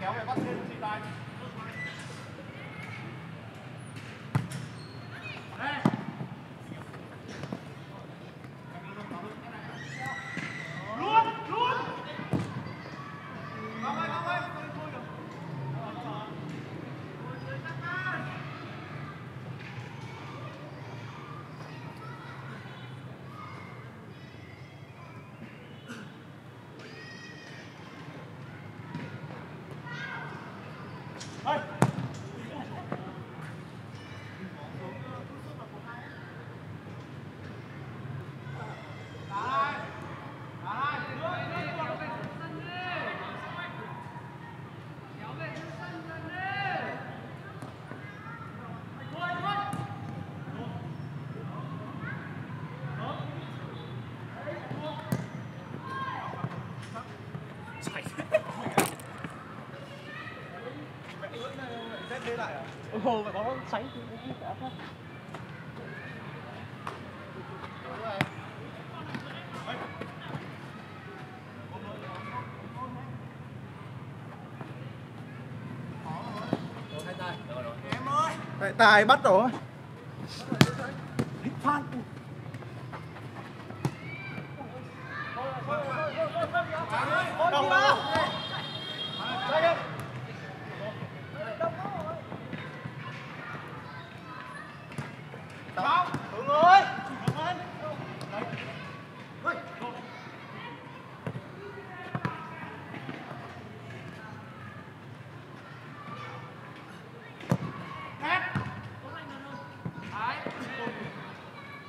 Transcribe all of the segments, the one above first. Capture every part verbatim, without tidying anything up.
Kéo về bắt thêm chi tay. Ồ, phải có sánh thì cũng đã khác. Tại tài bắt rồi. Phan. Hãy subscribe cho kênh Ghiền Mì Gõ để không bỏ lỡ những video hấp dẫn.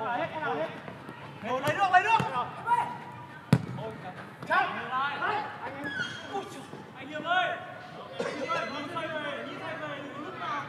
Lấy nước, lấy nước. Chắc. Anh Hiệp ơi. Anh Hiệp ơi, nhìn xoay về, nhìn xoay về, nhìn lúc nào.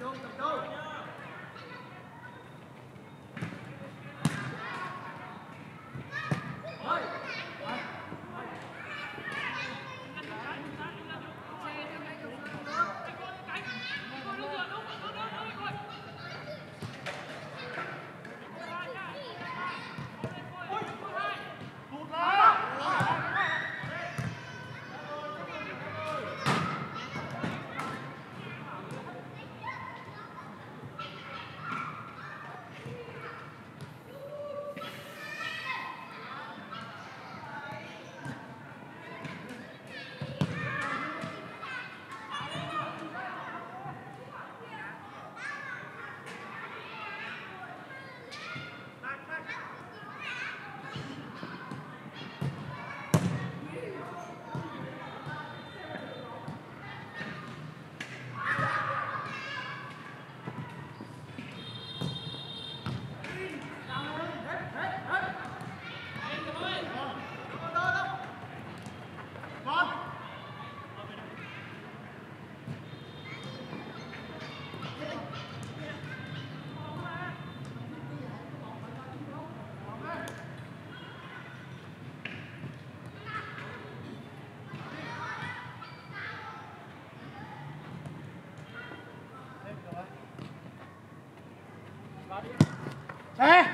Đúng, đúng. Đấy. Đấy,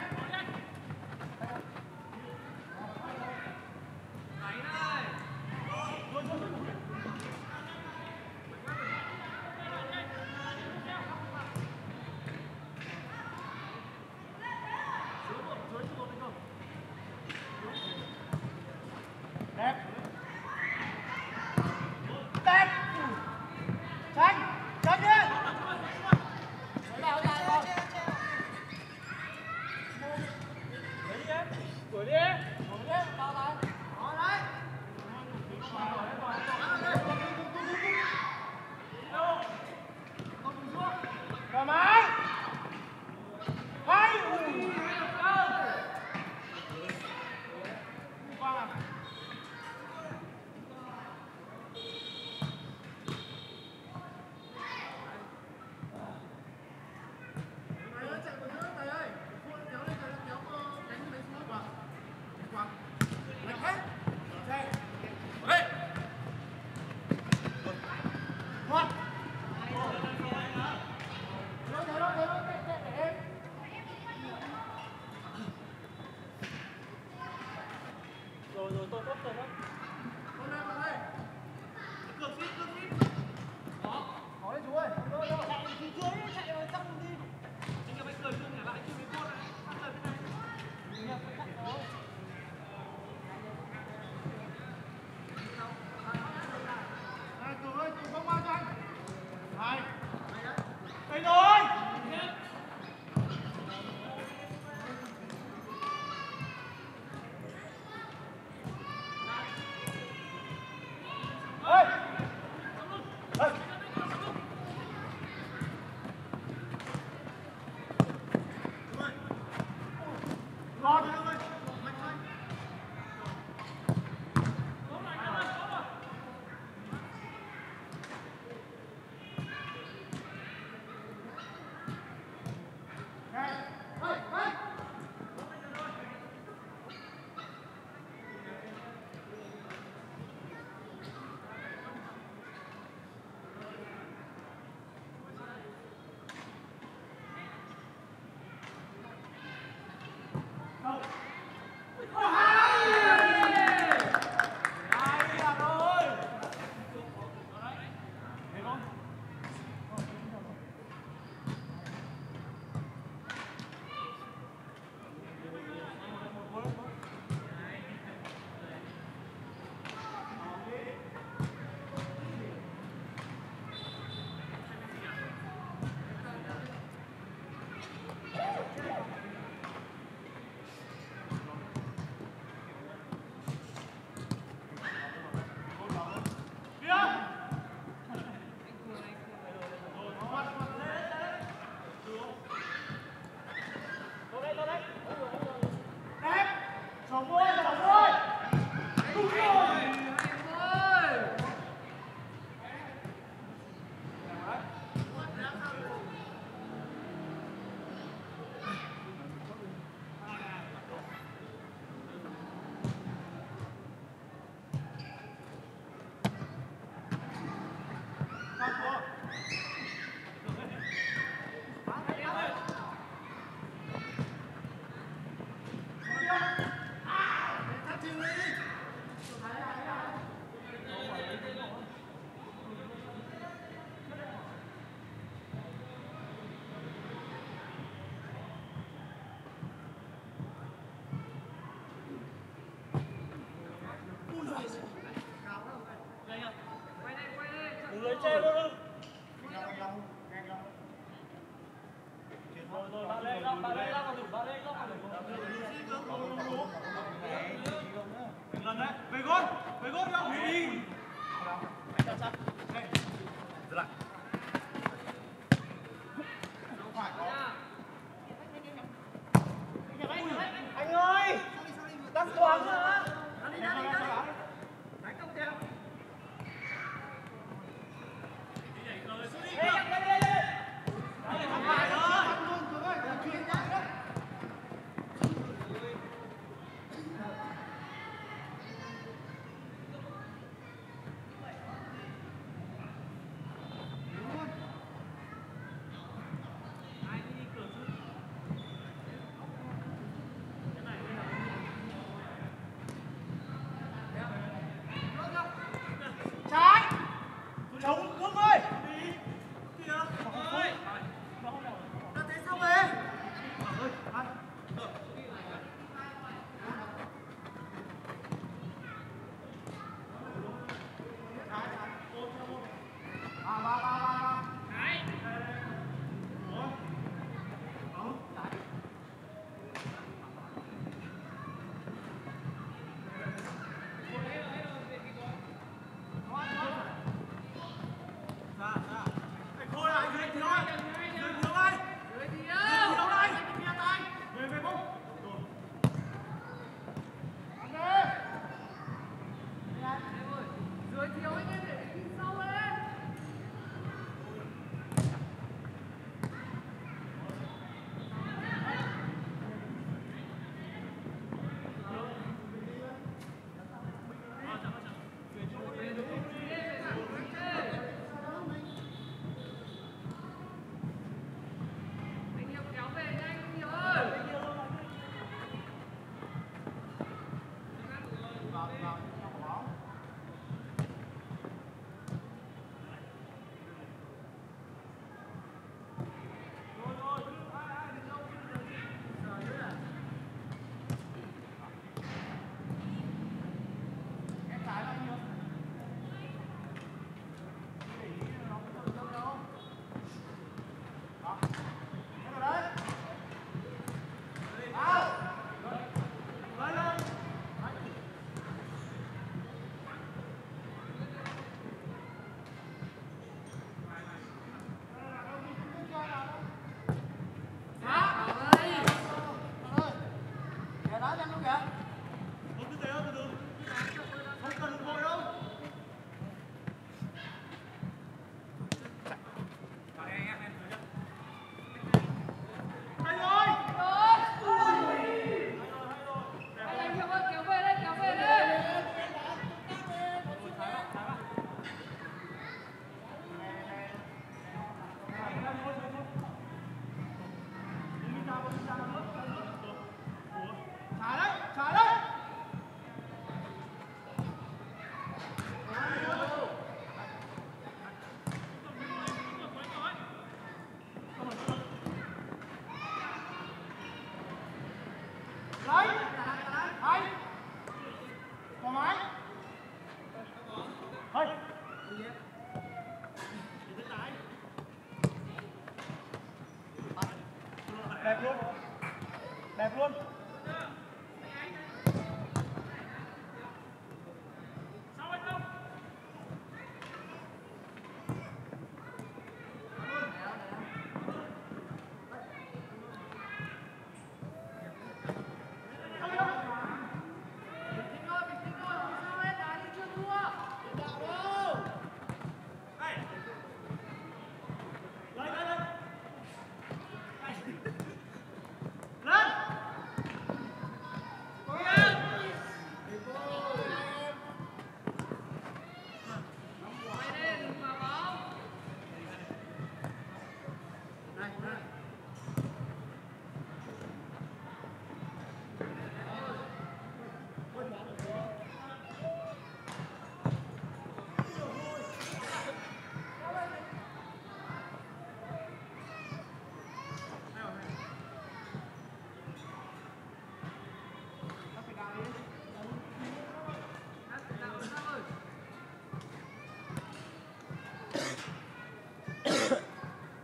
Đẹp luôn.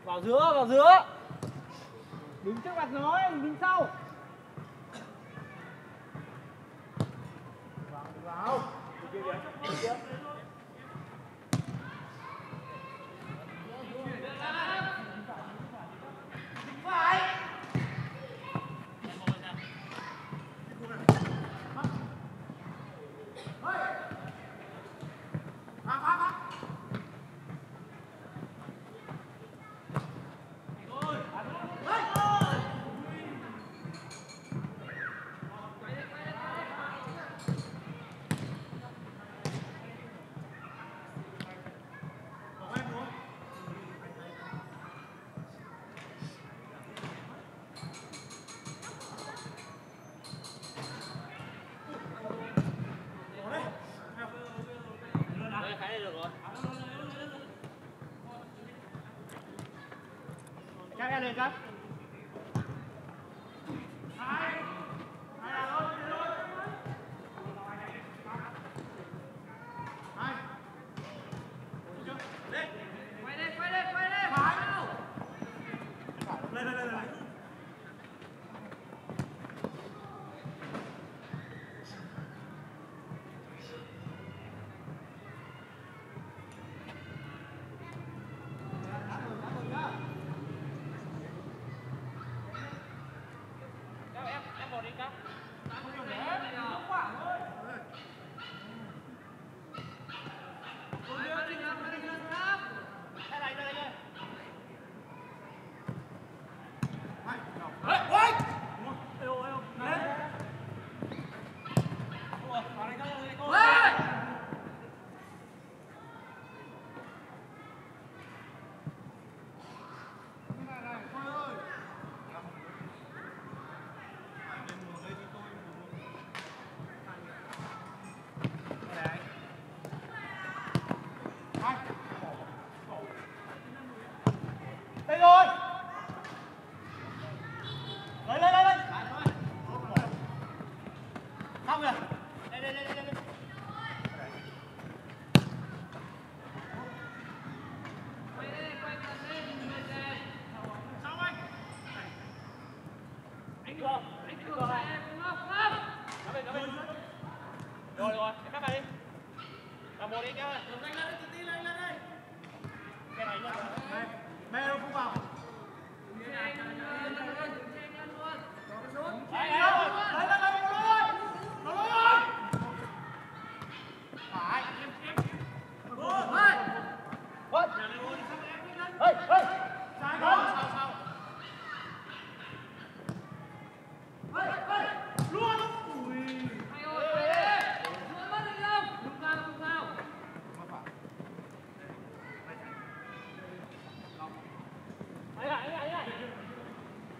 Vào giữa, vào giữa. Đứng trước mặt nó, đứng sau. Vào, vào. Đi kia kìa, đi kia. Lên các. Hãy subscribe cho kênh Ghiền Mì Gõ để không bỏ lỡ những video hấp dẫn.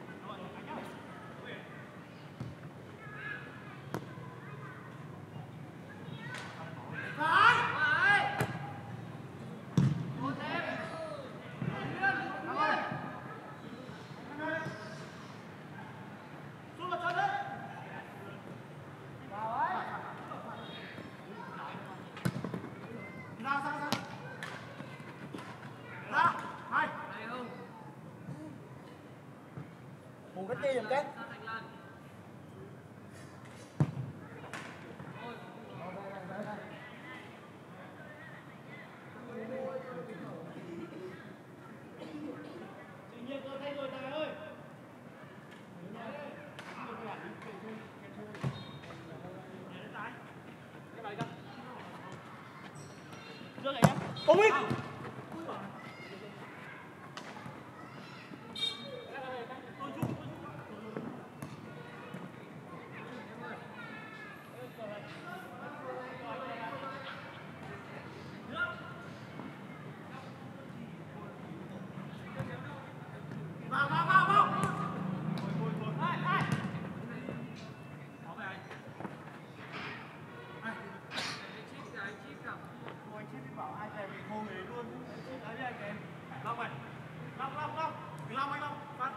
Quick! Hãy subscribe cho kênh Ghiền Mì Gõ để không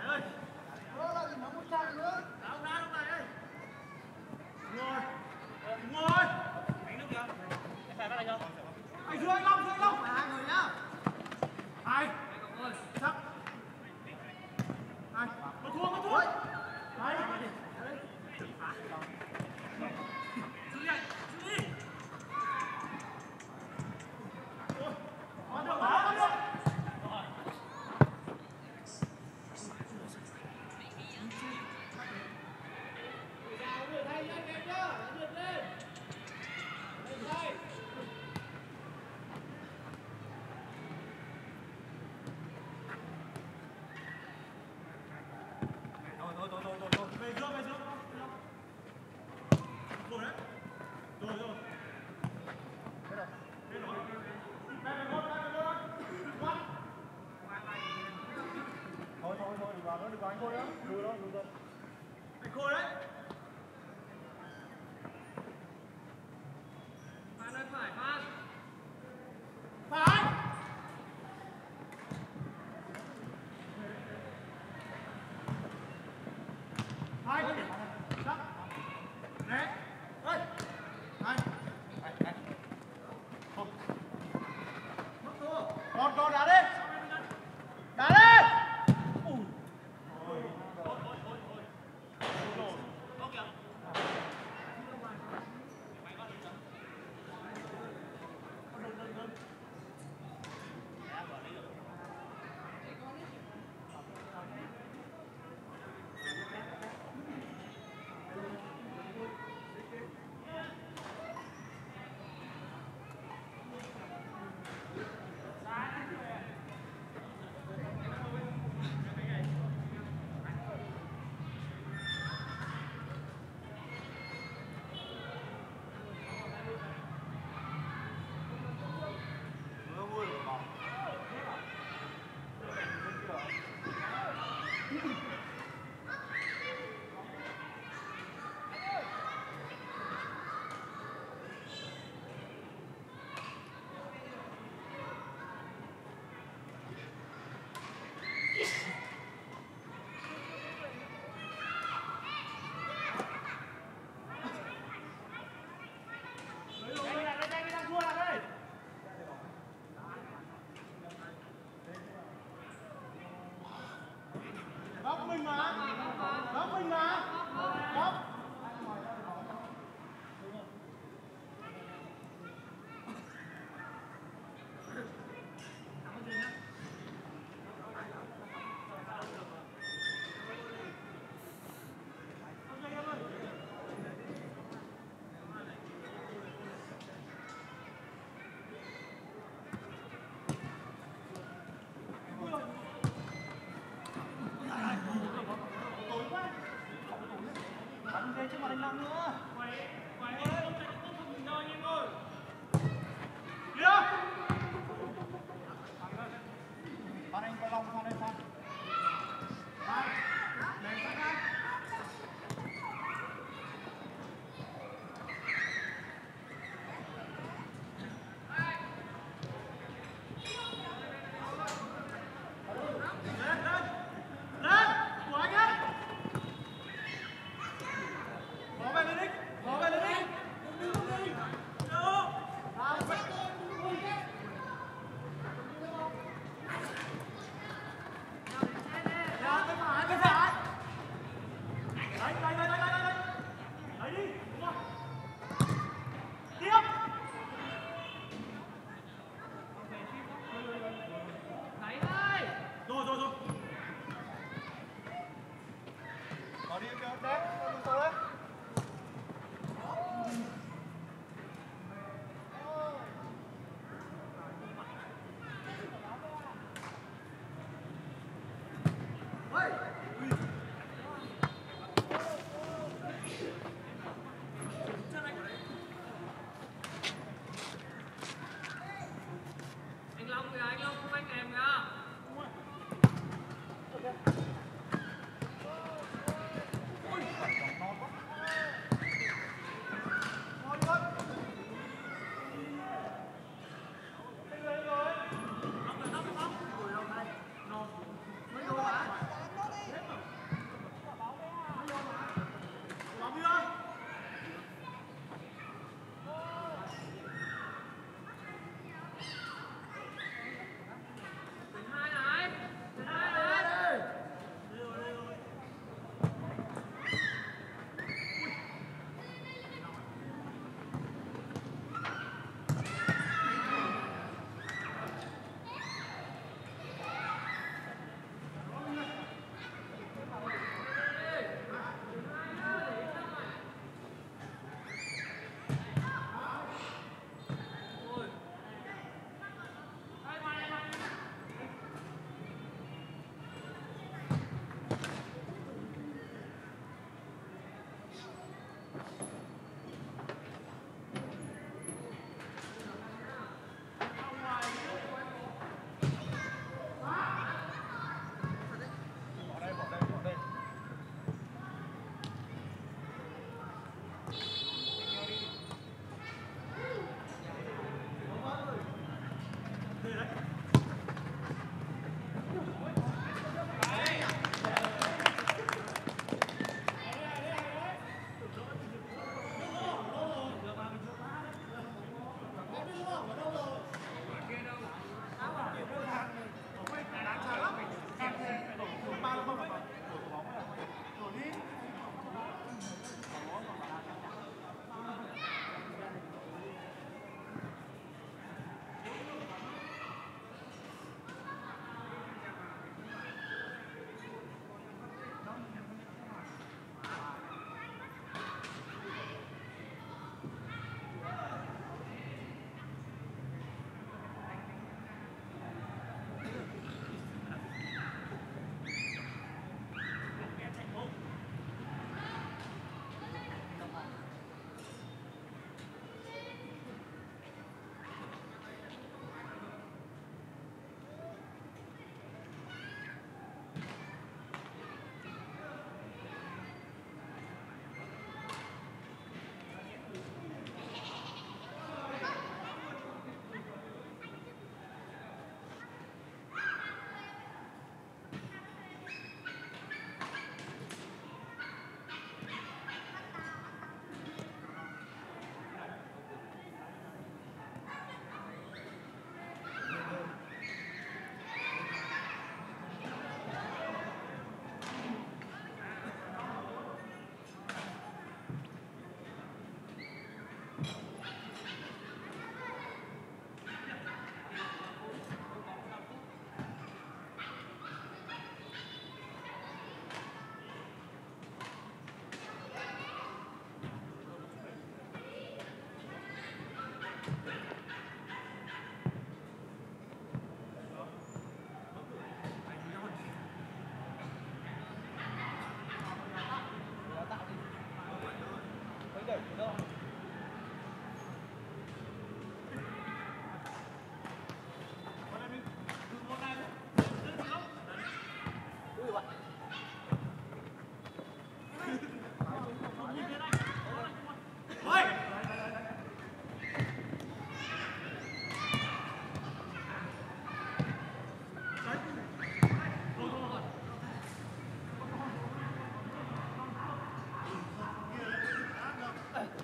bỏ lỡ những video hấp dẫn.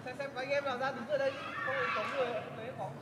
Xem xem anh em nào ra đứng ở đây không có người đấy không.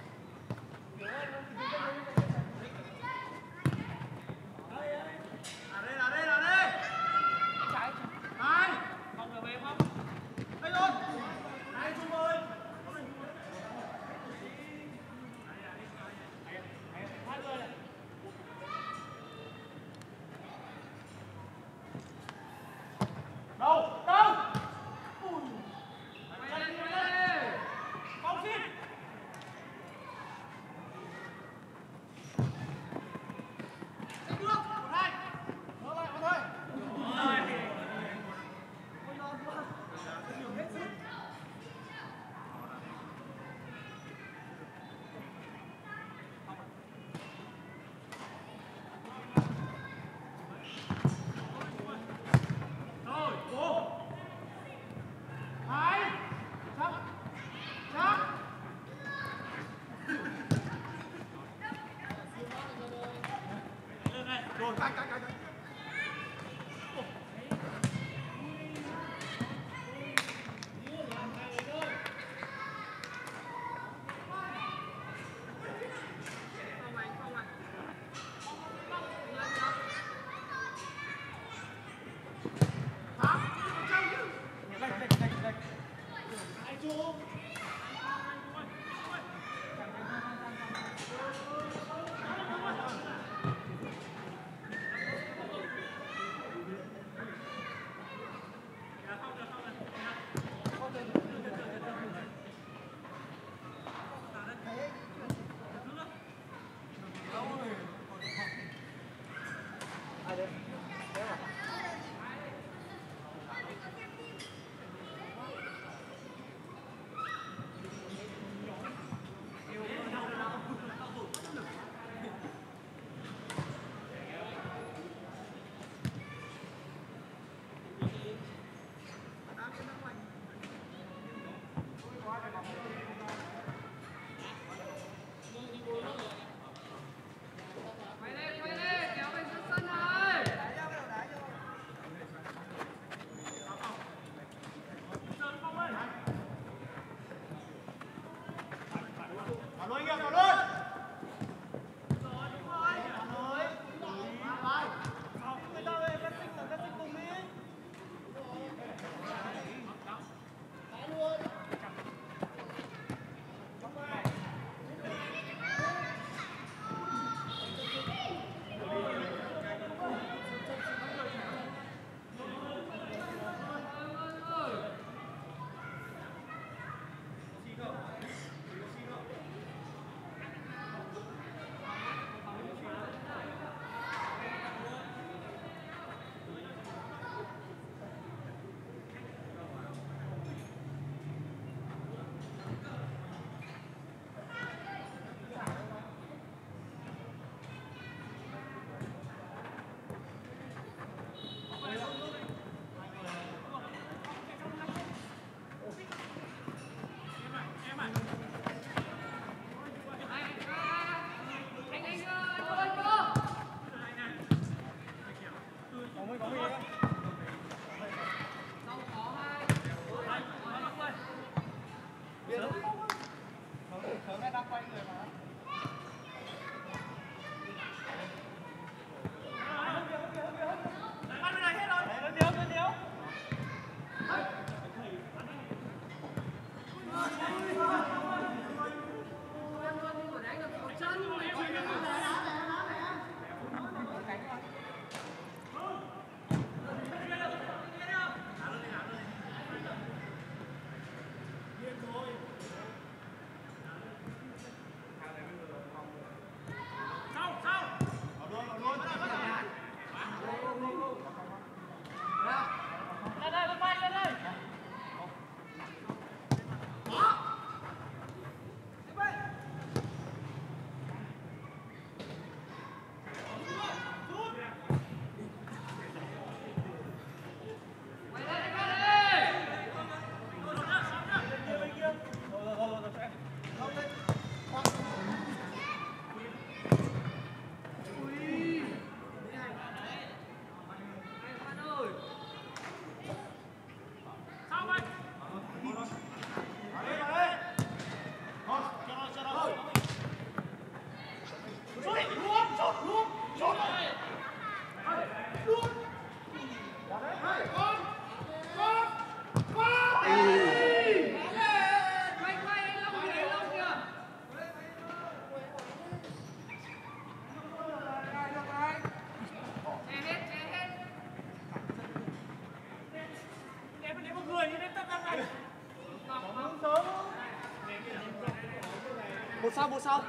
Sao bộ sao?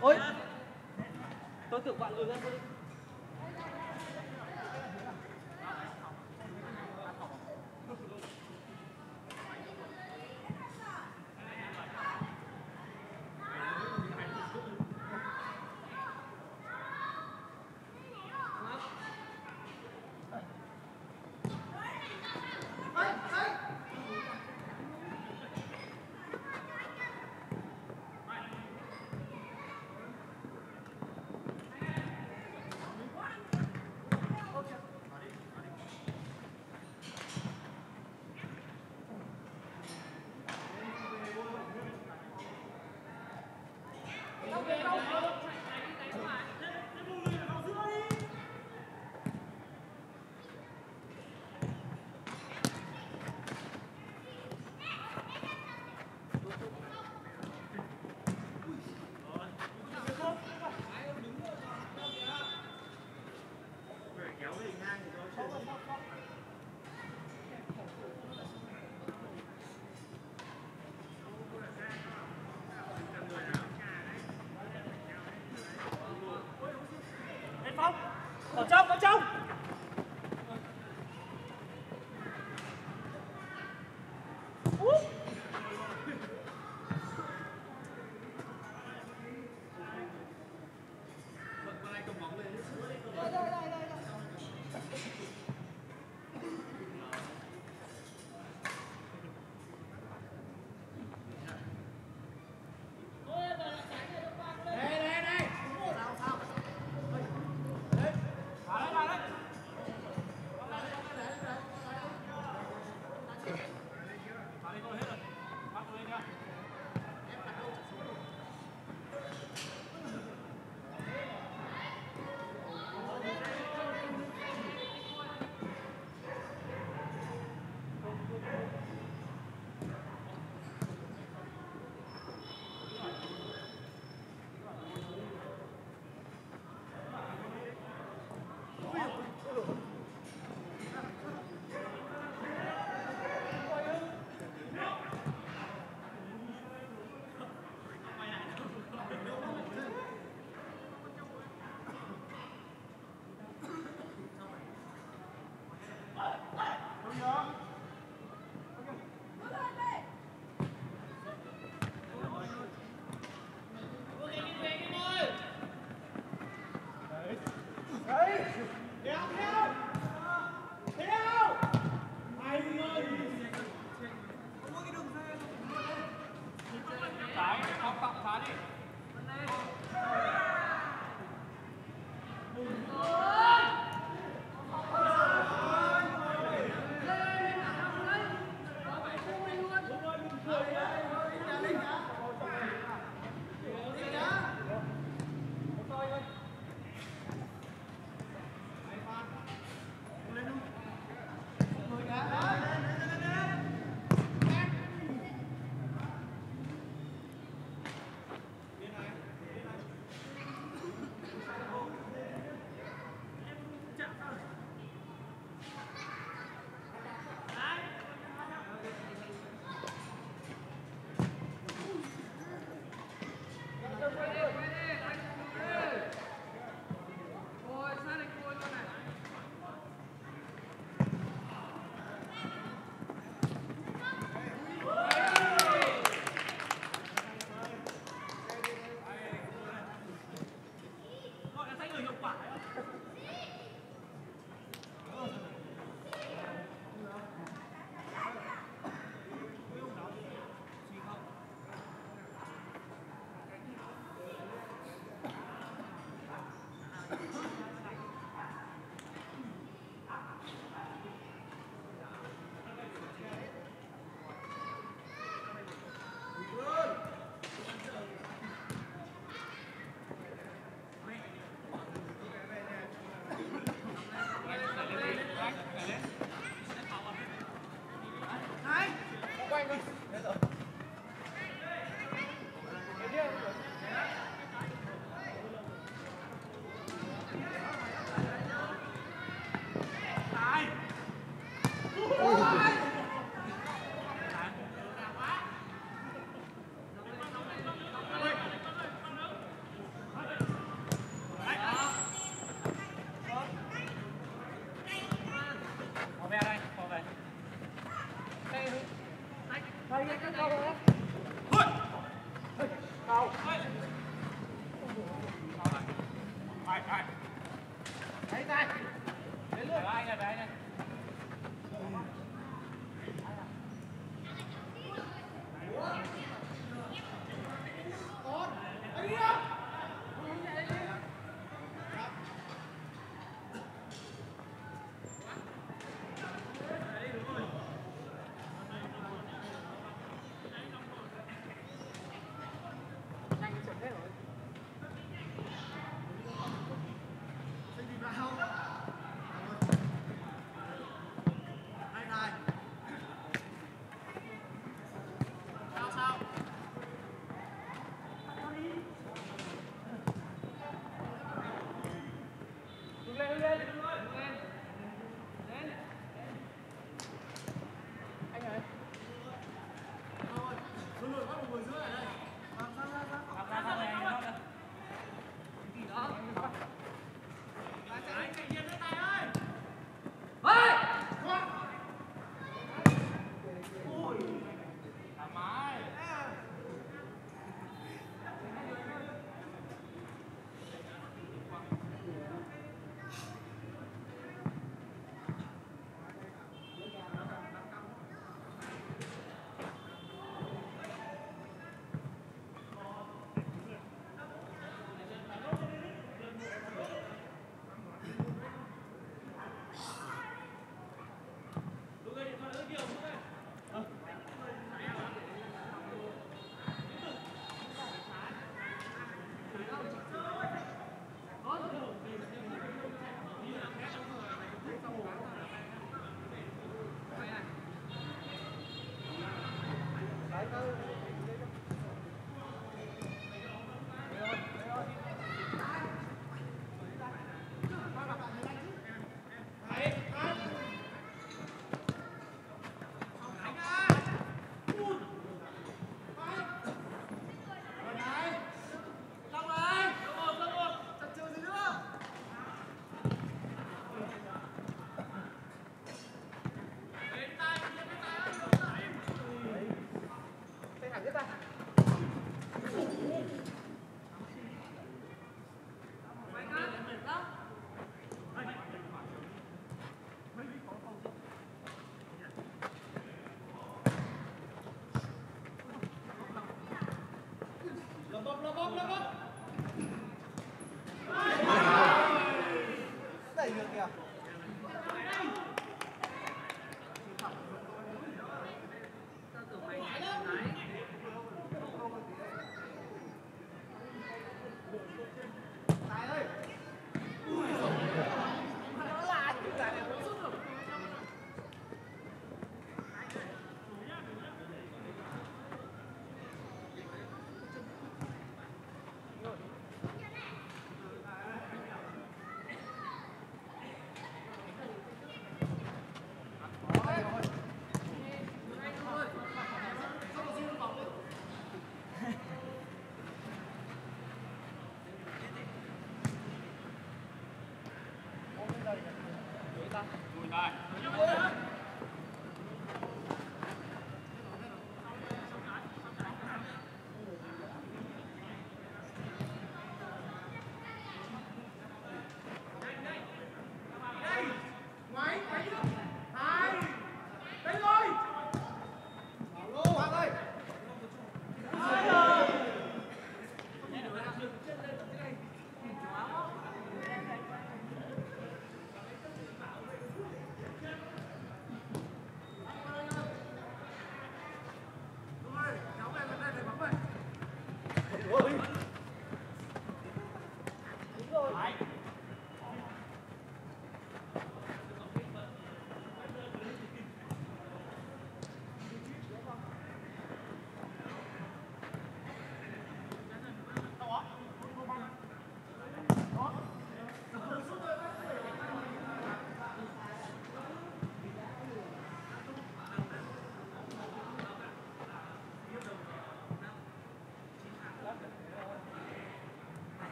Ôi, tôi tưởng bạn lùi ra thôi đi.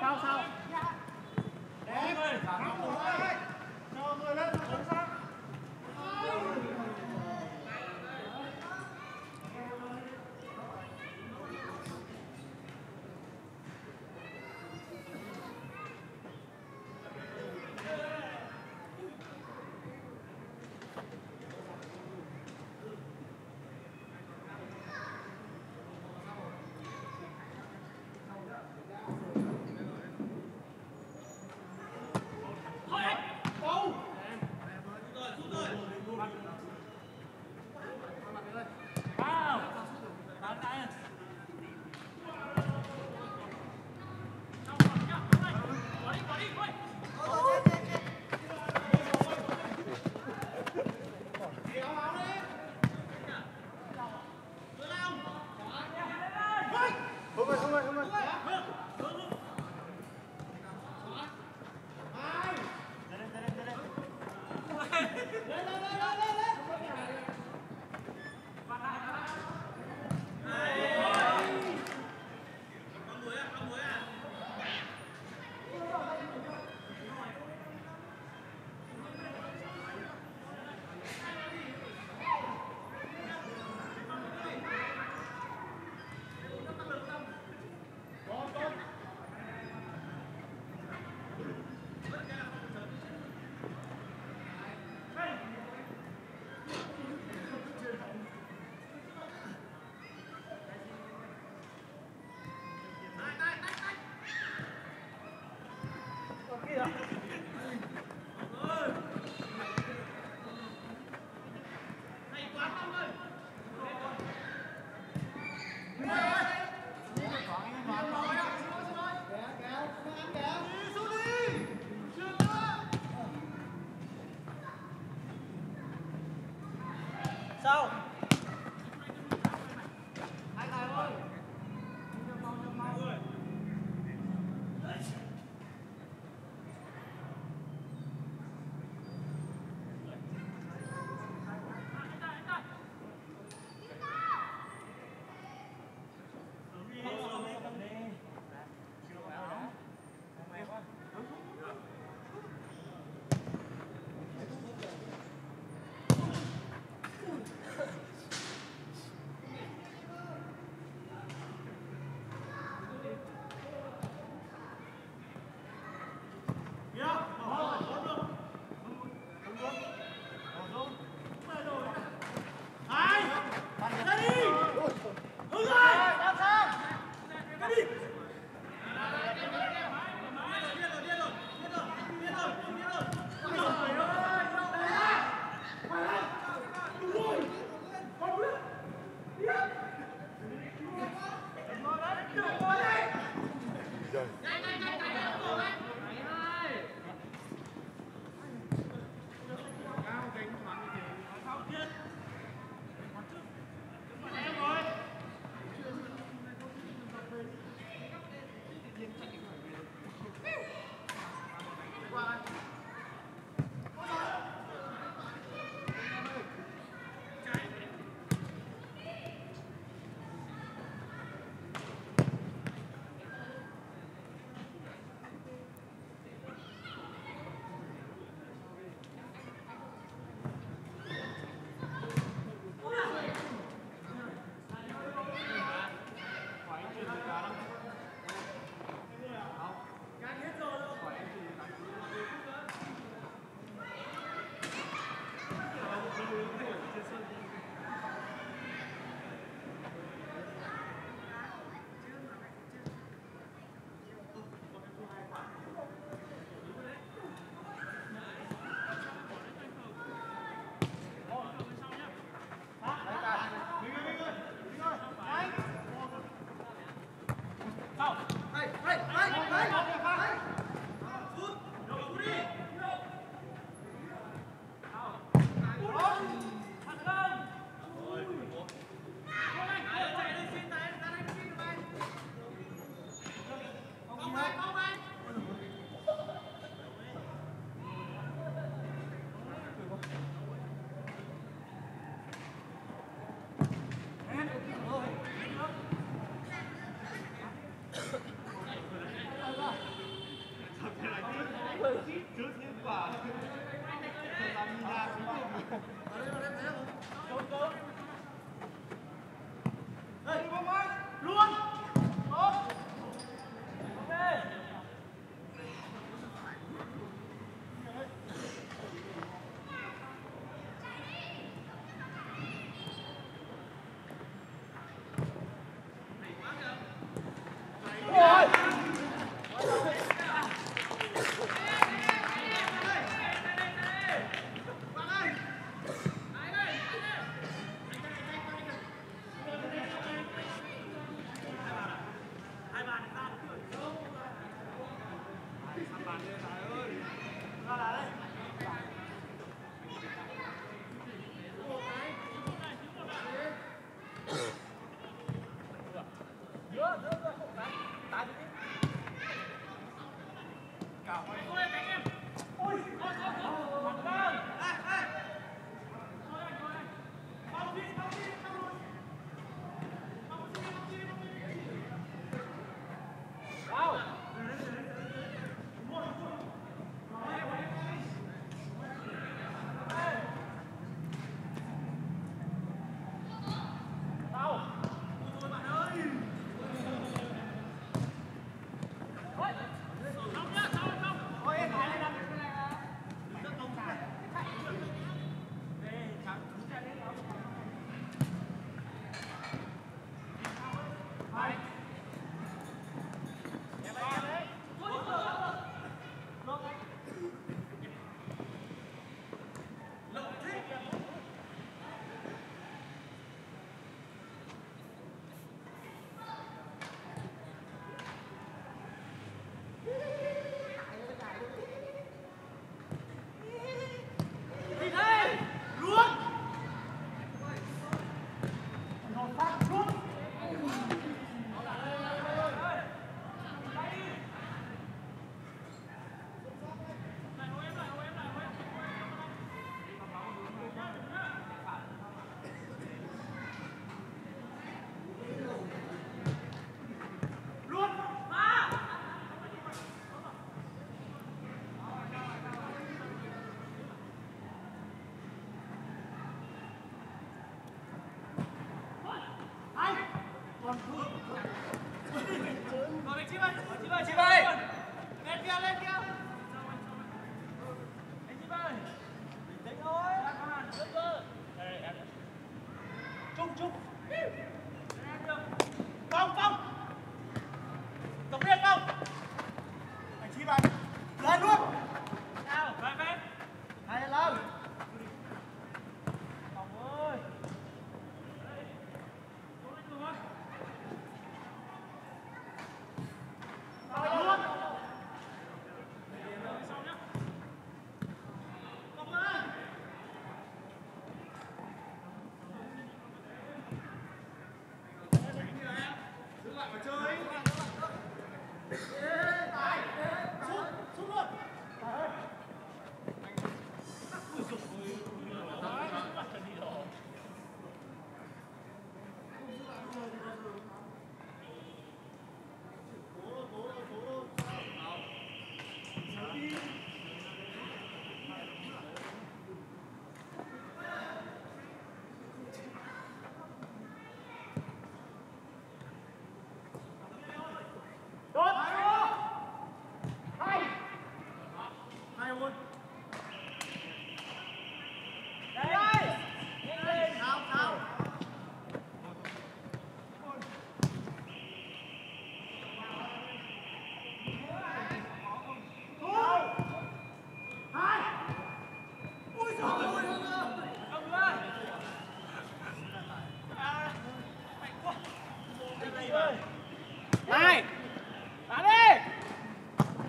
Sao sao? Dạ.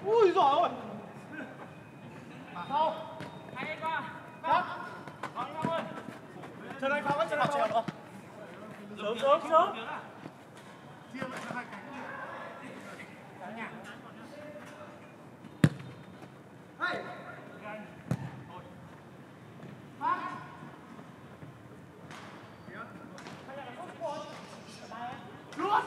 Ui giời ơi. Sau. Anh em qua. Bắt. Bắt anh ơi. Chân anh vào, chân anh vào. Sớm sớm sớm. Chia lại cho hai cánh. Cánh nhà. Hey. Thôi. Bắt. Kia. Hay là không có. Luôn.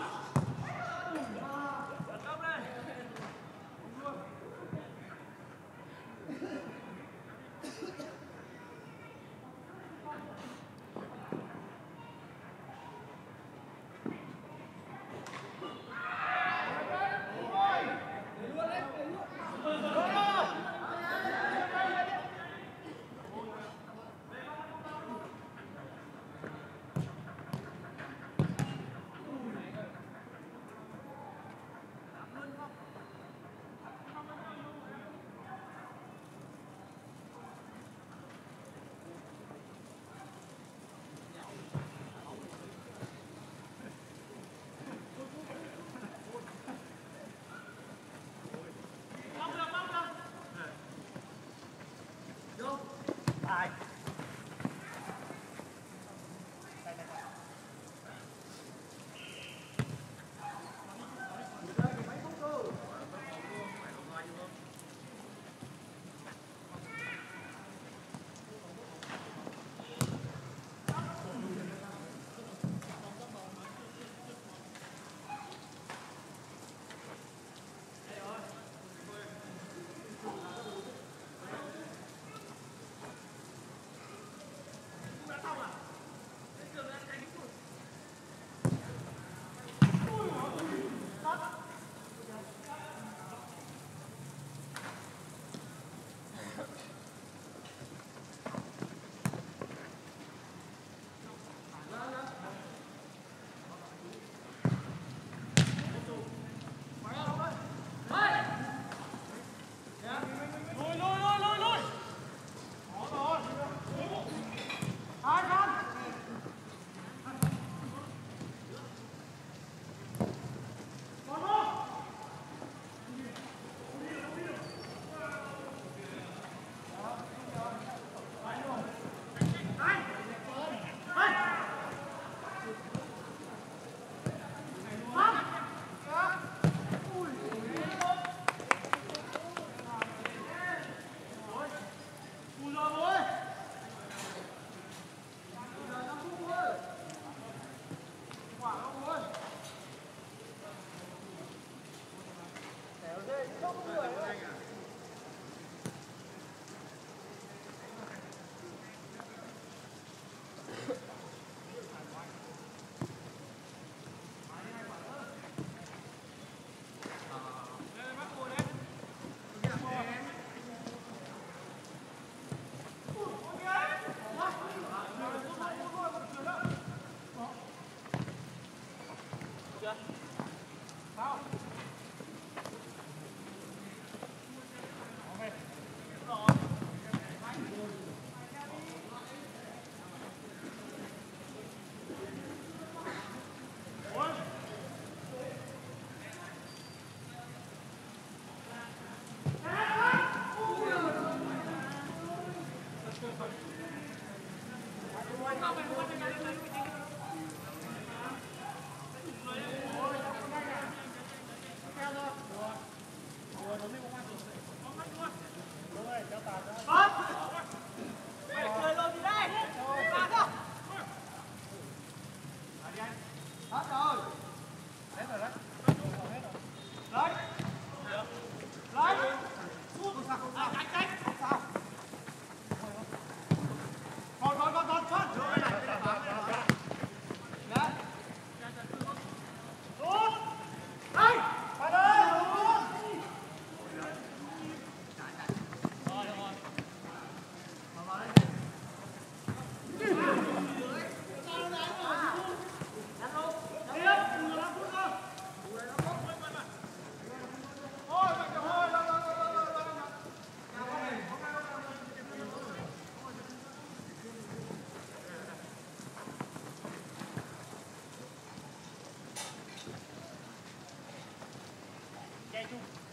Thank you.